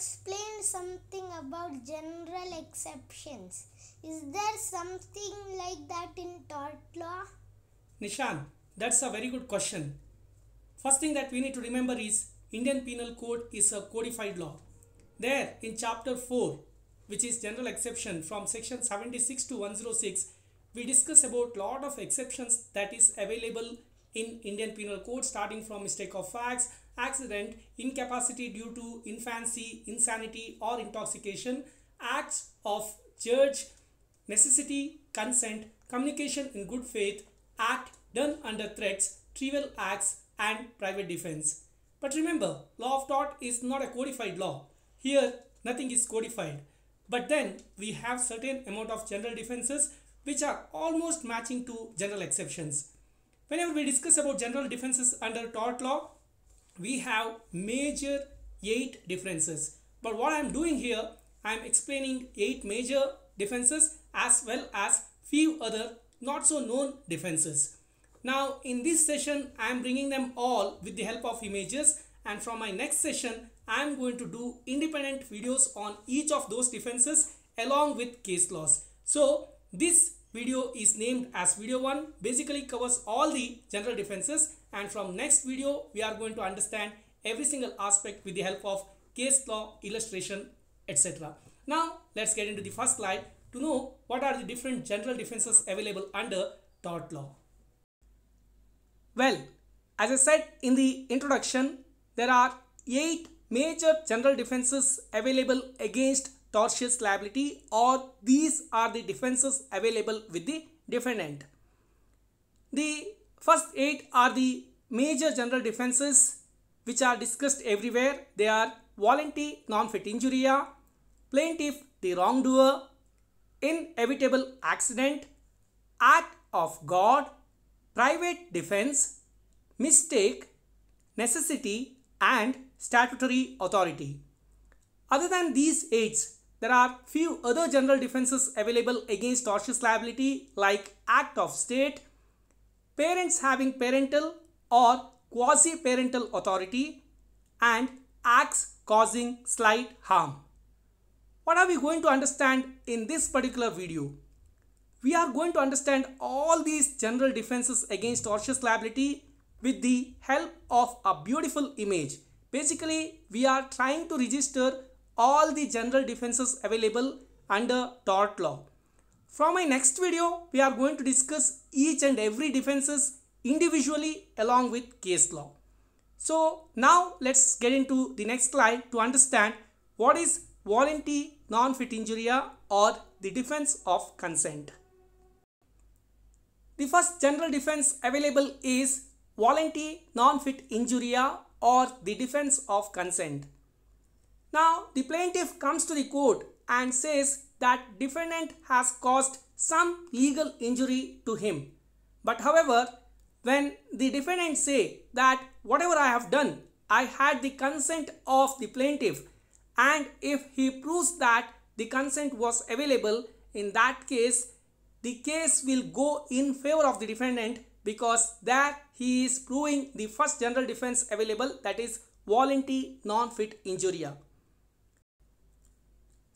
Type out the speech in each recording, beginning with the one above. explained something about general exceptions. Is there something like that in tort law? Nishan, that's a very good question. First thing that we need to remember is Indian Penal Code is a codified law. There in chapter 4, which is general exception, from section 76 to 106, we discuss about lot of exceptions that is available in Indian Penal Code, starting from mistake of facts, accident, incapacity due to infancy, insanity or intoxication, acts of judge, necessity, consent, communication in good faith, act done under threats, trivial acts and private defense. But remember, law of tort is not a codified law. Here nothing is codified. But then we have certain amount of general defenses which are almost matching to general exceptions. Whenever we discuss about general defenses under tort law, we have major 8 differences. But what I am doing here, I am explaining 8 major defenses as well as few other not so known defenses. Now in this session, I am bringing them all with the help of images, and from my next session, I am going to do independent videos on each of those defenses along with case laws. So this video is named as video 1, basically covers all the general defenses, and from next video we are going to understand every single aspect with the help of case law, illustration, etc. Now let's get into the first slide to know what are the different general defenses available under tort law. Well, as I said in the introduction, there are 8 major general defenses available against tortious liability, or these are the defenses available with the defendant. The first 8 are the major general defenses which are discussed everywhere. They are volenti non fit injuria, plaintiff the wrongdoer, inevitable accident, act of God, private defense, mistake, necessity and statutory authority. Other than these 8, there are few other general defenses available against tortious liability like act of state, parents having parental or quasi-parental authority, and acts causing slight harm. What are we going to understand in this particular video? We are going to understand all these general defenses against tortious liability with the help of a beautiful image. Basically, we are trying to register all the general defenses available under tort law. From my next video, we are going to discuss each and every defenses individually along with case law. So now let's get into the next slide to understand what is volenti non fit injuria, or the defense of consent. The first general defense available is volenti non fit injuria, or the defense of consent. Now the plaintiff comes to the court and says that defendant has caused some legal injury to him. But however, when the defendant say that whatever I have done, I had the consent of the plaintiff, and if he proves that the consent was available, in that case, the case will go in favor of the defendant, because there he is proving the first general defense available, that is volenti non fit injuria.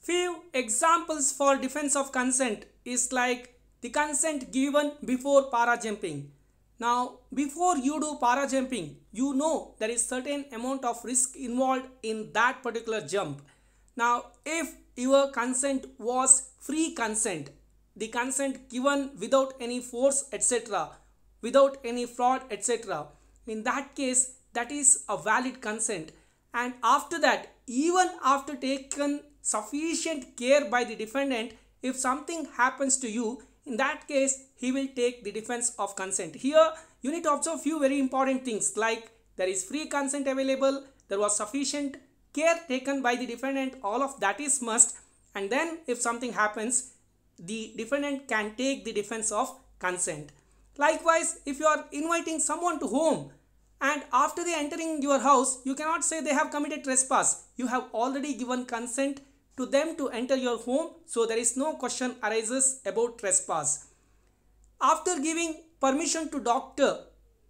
Few examples for defense of consent is like the consent given before para jumping. Now before you do para jumping, you know there is certain amount of risk involved in that particular jump. Now if your consent was free consent, the consent given without any force etc., without any fraud etc., in that case that is a valid consent. And after that, even after taken sufficient care by the defendant, if something happens to you, in that case he will take the defense of consent. Here you need to observe few very important things, like there is free consent available, there was sufficient care taken by the defendant, all of that is must, and then if something happens, the defendant can take the defense of consent. Likewise, if you are inviting someone to home and after they entering your house, you cannot say they have committed trespass. You have already given consent to them to enter your home, so there is no question arises about trespass. After giving permission to doctor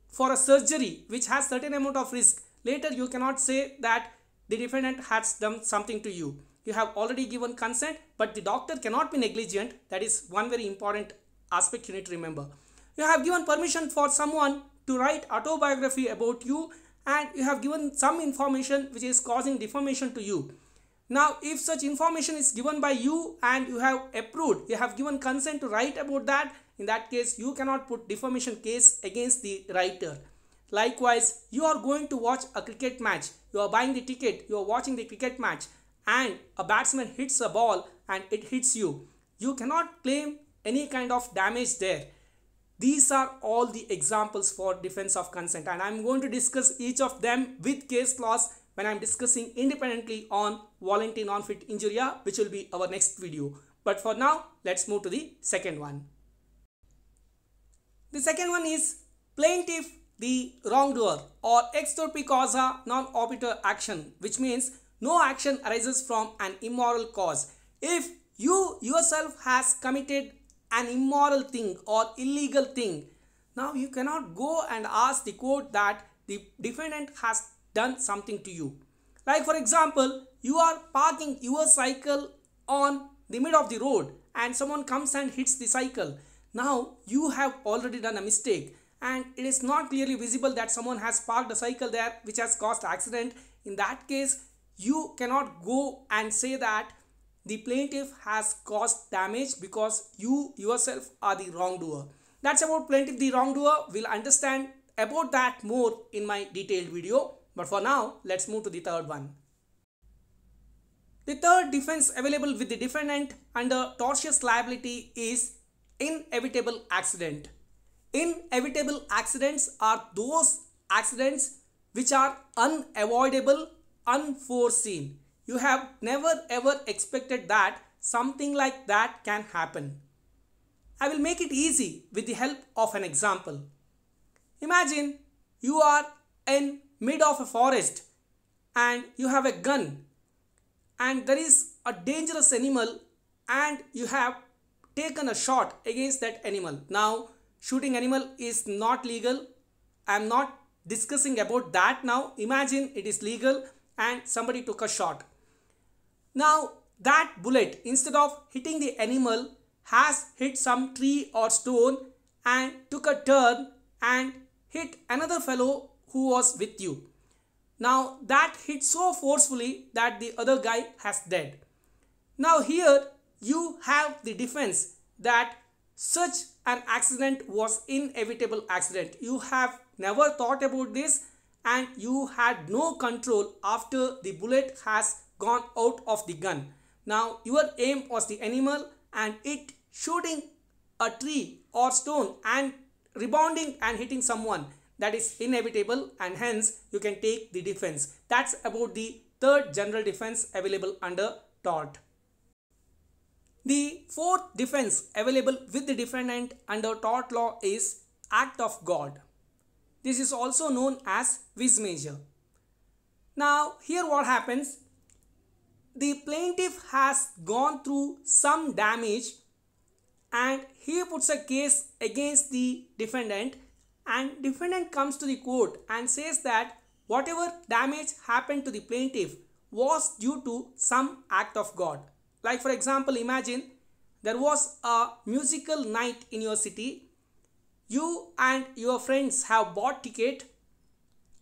for a surgery which has certain amount of risk, later you cannot say that the defendant has done something to you. You have already given consent, but the doctor cannot be negligent. That is one very important aspect you need to remember. You have given permission for someone to write autobiography about you, and you have given some information which is causing defamation to you. Now, if such information is given by you and you have approved, you have given consent to write about that, in that case, you cannot put defamation case against the writer. Likewise, you are going to watch a cricket match. You are buying the ticket, you are watching the cricket match, and a batsman hits a ball and it hits you. You cannot claim any kind of damage there. These are all the examples for defense of consent, and I am going to discuss each of them with case laws when I am discussing independently on volenti non fit injuria, which will be our next video. But for now, let's move to the second one. The second one is plaintiff, the wrongdoer, or ex turpi causa non oritur action, which means no action arises from an immoral cause. If you yourself has committed an immoral thing or illegal thing, now you cannot go and ask the court that the defendant has done something to you. Like for example, you are parking your cycle on the middle of the road and someone comes and hits the cycle. Now you have already done a mistake, and it is not clearly visible that someone has parked a cycle there which has caused accident. In that case, you cannot go and say that the plaintiff has caused damage because you yourself are the wrongdoer. That's about plaintiff the wrongdoer. We'll understand about that more in my detailed video. But for now, let's move to the third one. The third defense available with the defendant under tortious liability is inevitable accident. Inevitable accidents are those accidents which are unavoidable, unforeseen. You have never ever expected that something like that can happen. I will make it easy with the help of an example. Imagine you are in mid of a forest and you have a gun, and there is a dangerous animal and you have taken a shot against that animal. Now, shooting animal is not legal. I am not discussing about that now. Imagine it is legal and somebody took a shot. Now that bullet, instead of hitting the animal, has hit some tree or stone and took a turn and hit another fellow who was with you. Now that hit so forcefully that the other guy has died. Now here you have the defense that such an accident was inevitable accident. You have never thought about this, and you had no control after the bullet has gone out of the gun. Now your aim was the animal, and it shooting a tree or stone and rebounding and hitting someone. That is inevitable, and hence you can take the defense. That's about the third general defense available under tort. The fourth defense available with the defendant under tort law is Act of God. This is also known as vis major. Now here what happens? The plaintiff has gone through some damage and he puts a case against the defendant, and defendant comes to the court and says that whatever damage happened to the plaintiff was due to some act of God. Like for example, imagine there was a musical night in your city. You and your friends have bought ticket,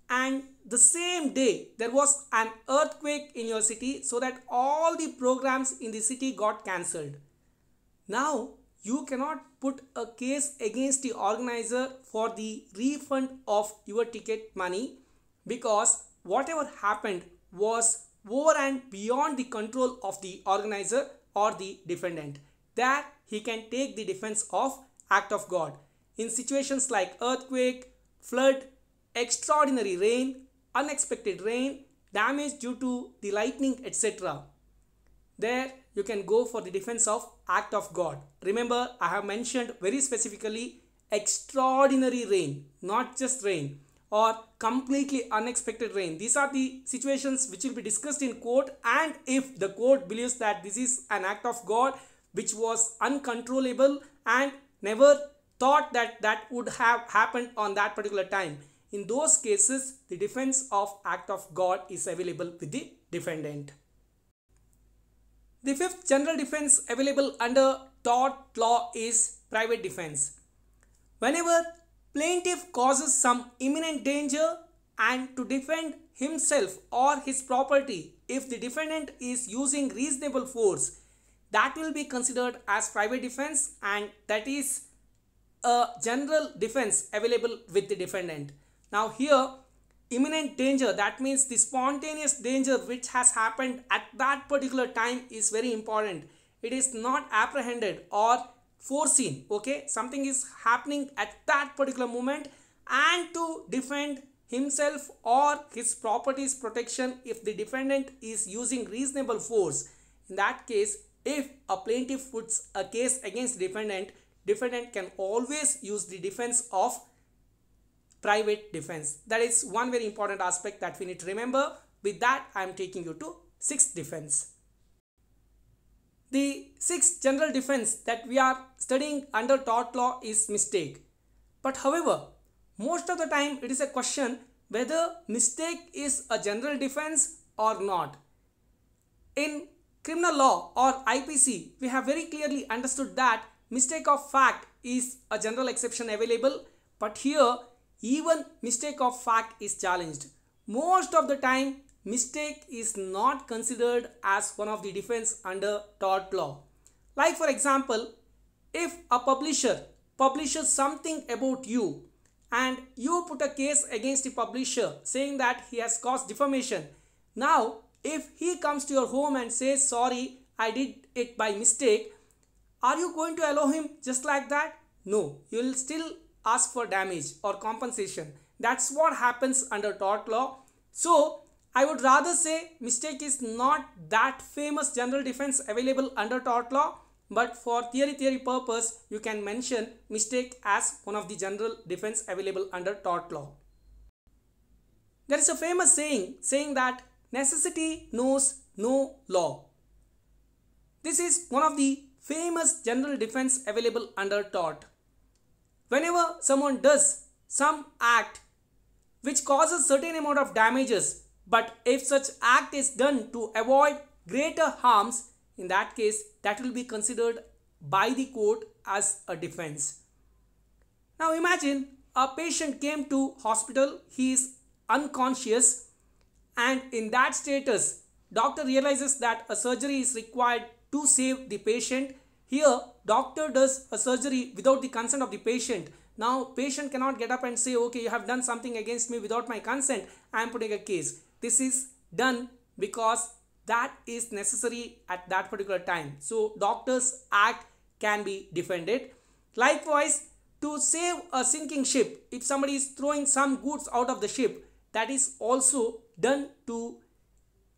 and the same day there was an earthquake in your city, so that all the programs in the city got cancelled. Now you cannot put a case against the organizer for the refund of your ticket money, because whatever happened was over and beyond the control of the organizer or the defendant. There he can take the defense of Act of God. In situations like earthquake, flood, extraordinary rain, unexpected rain, damage due to the lightning, etc. There you can go for the defense of Act of God. Remember, I have mentioned very specifically extraordinary rain, not just rain, or completely unexpected rain. These are the situations which will be discussed in court, and if the court believes that this is an act of God which was uncontrollable and never thought that would have happened on that particular time, In those cases, the defense of act of God is available with the defendant. The fifth general defense available under tort law is private defense. Whenever plaintiff causes some imminent danger and to defend himself or his property, if the defendant is using reasonable force, that will be considered as private defense, and that is a general defense available with the defendant. Now here, imminent danger, that means the spontaneous danger which has happened at that particular time, is very important. It is not apprehended or foreseen. Okay, something is happening at that particular moment, and to defend himself or his property's protection, if the defendant is using reasonable force, in that case, if a plaintiff puts a case against defendant can always use the defense of private defense. That is one very important aspect that we need to remember. With that, I am taking you to sixth defense. The sixth general defense that we are studying under tort law is mistake. But however, most of the time it is a question whether mistake is a general defense or not. In criminal law or IPC, we have very clearly understood that mistake of fact is a general exception available, but here even mistake of fact is challenged. Most of the time, mistake is not considered as one of the defense under tort law. Like for example, if a publisher publishes something about you and you put a case against the publisher saying that he has caused defamation. Now, if he comes to your home and says, sorry, I did it by mistake, are you going to allow him just like that? No, you will still ask for damage or compensation. That's what happens under tort law. So, I would rather say mistake is not that famous general defense available under tort law, but for theory purpose, you can mention mistake as one of the general defense available under tort law. There is a famous saying that necessity knows no law. This is one of the famous general defense available under tort. Whenever someone does some act which causes certain amount of damages, but if such act is done to avoid greater harms, in that case, that will be considered by the court as a defense. Now imagine a patient came to hospital, he is unconscious, and in that status, doctor realizes that a surgery is required to save the patient. Here, doctor does a surgery without the consent of the patient. Now, patient cannot get up and say, okay, you have done something against me without my consent, I am putting a case. This is done because that is necessary at that particular time. So, doctor's act can be defended. Likewise, to save a sinking ship, if somebody is throwing some goods out of the ship, that is also done to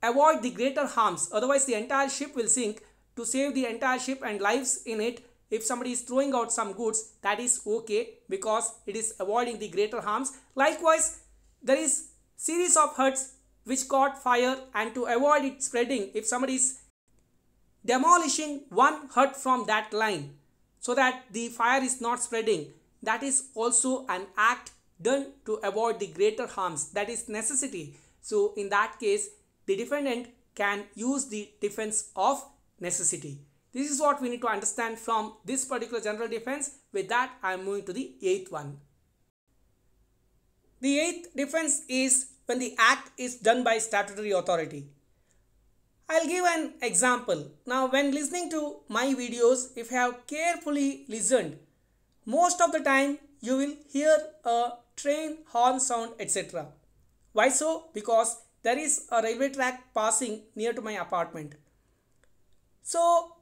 avoid the greater harms. Otherwise, the entire ship will sink. To save the entire ship and lives in it, if somebody is throwing out some goods, that is okay because it is avoiding the greater harms. Likewise, there is series of huts which caught fire, and to avoid it spreading, if somebody is demolishing one hut from that line so that the fire is not spreading, that is also an act done to avoid the greater harms. That is necessity. So in that case, the defendant can use the defense of necessity. This is what we need to understand from this particular general defense. With that, I am moving to the eighth one. The eighth defense is when the act is done by statutory authority. I'll give an example. Now, when listening to my videos, if you have carefully listened, most of the time you will hear a train horn sound, etc. Why so? Because there is a railway track passing near to my apartment. So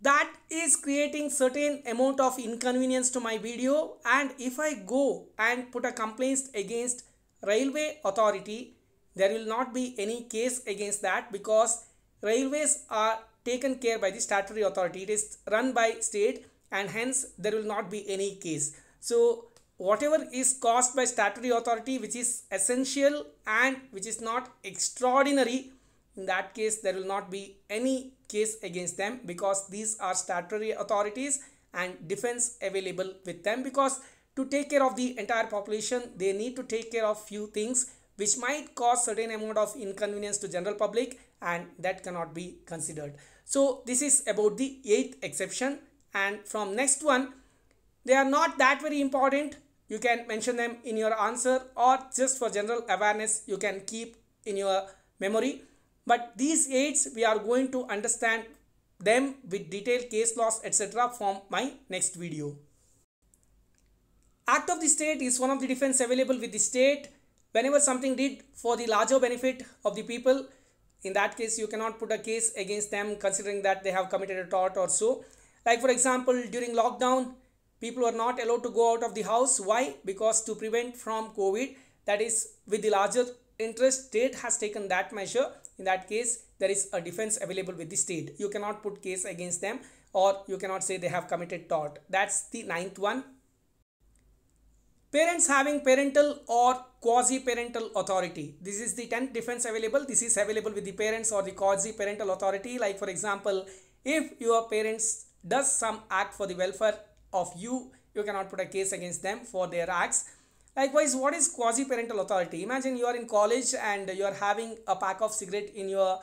that is creating certain amount of inconvenience to my video, and if I go and put a complaint against railway authority, there will not be any case against that because railways are taken care by the statutory authority. It is run by state, and hence there will not be any case. So whatever is caused by statutory authority, which is essential and which is not extraordinary, in that case, there will not be any case against them because these are statutory authorities and defense available with them, because to take care of the entire population, they need to take care of few things which might cause certain amount of inconvenience to general public, and that cannot be considered. So this is about the 8th exception, and from next one, they are not that very important. You can mention them in your answer, or just for general awareness you can keep in your memory. But these 8s, we are going to understand them with detailed case laws etc. from my next video. Act of the State is one of the defense available with the state. Whenever something did for the larger benefit of the people, in that case you cannot put a case against them considering that they have committed a tort or so. Like for example, during lockdown, people were not allowed to go out of the house. Why? Because to prevent from COVID, that is with the larger interest, state has taken that measure. In that case, there is a defense available with the state. You cannot put case against them, or you cannot say they have committed tort. That's the 9th one. Parents having parental or quasi-parental authority. This is the 10th defense available. This is available with the parents or the quasi-parental authority. Like for example, if your parents does some act for the welfare of you, you cannot put a case against them for their acts. Likewise, what is quasi-parental authority? Imagine you are in college and you are having a pack of cigarette in your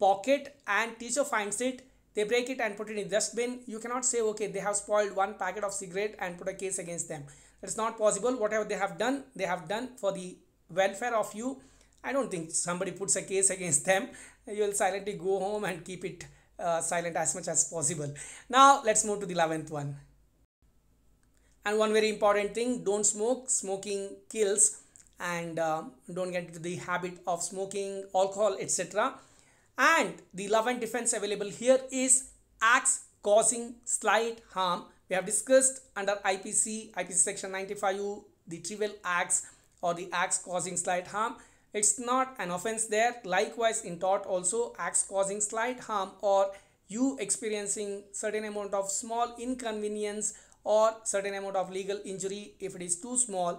pocket and teacher finds it. They break it and put it in the dustbin. You cannot say, okay, they have spoiled one packet of cigarette and put a case against them. That's not possible. Whatever they have done for the welfare of you. I don't think somebody puts a case against them. You will silently go home and keep it silent as much as possible. Now, let's move to the 11th one. And one very important thing, don't smoke. Smoking kills, and don't get into the habit of smoking, alcohol, etc. And the 11th defense available here is acts causing slight harm. We have discussed under IPC section 95U, the trivial acts or the acts causing slight harm. It's not an offense there. Likewise in tort also, acts causing slight harm or you experiencing certain amount of small inconvenience or certain amount of legal injury, if it is too small,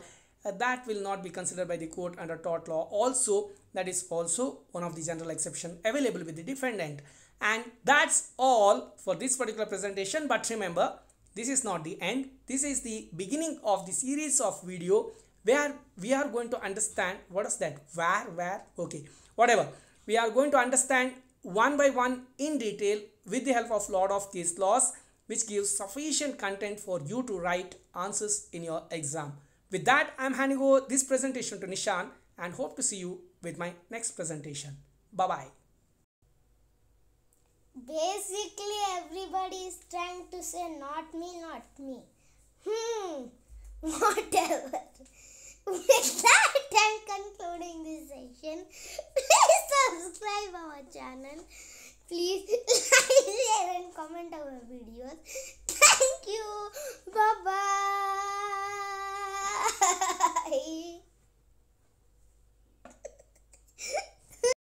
that will not be considered by the court under tort law also. That is also one of the general exception available with the defendant. And that's all for this particular presentation. But remember, this is not the end. This is the beginning of the series of video where we are going to understand what is that we are going to understand one by one in detail with the help of lot of case laws, which gives sufficient content for you to write answers in your exam. With that, I'm handing over this presentation to Nishan and hope to see you with my next presentation. Bye-bye. Basically, everybody is trying to say not me, not me. Whatever. With that, I'm concluding this session. Please subscribe our channel. Please like, share and comment our videos. Thank you. Bye-bye.